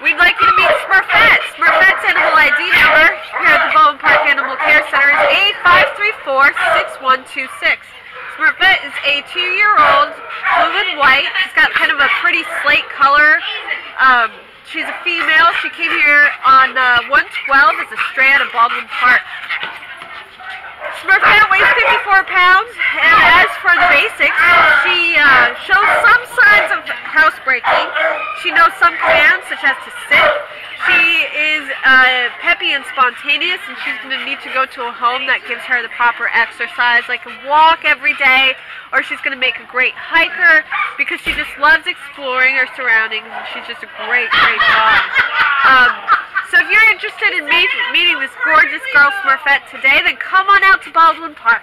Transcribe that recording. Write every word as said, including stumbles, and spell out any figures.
We'd like you to meet Smurfette. Smurfette's animal I D number here at the Baldwin Park Animal Care Center is eight five three four, six one two six. Smurfette is a two-year-old, blue and white. She's got kind of a pretty slate color. Um, she's a female. She came here on uh, one twelve as a stray out of Baldwin Park. Smurfette weighs fifty-four pounds, and as for the basics, she uh, shows some signs of housebreaking. She knows some commands, such as to sit. She is uh, peppy and spontaneous, and she's going to need to go to a home that gives her the proper exercise, like a walk every day, or she's going to make a great hiker, because she just loves exploring her surroundings, and she's just a great, great dog. Um, so if you're interested in meeting this gorgeous girl Smurfette today, then come on out to Baldwin Park.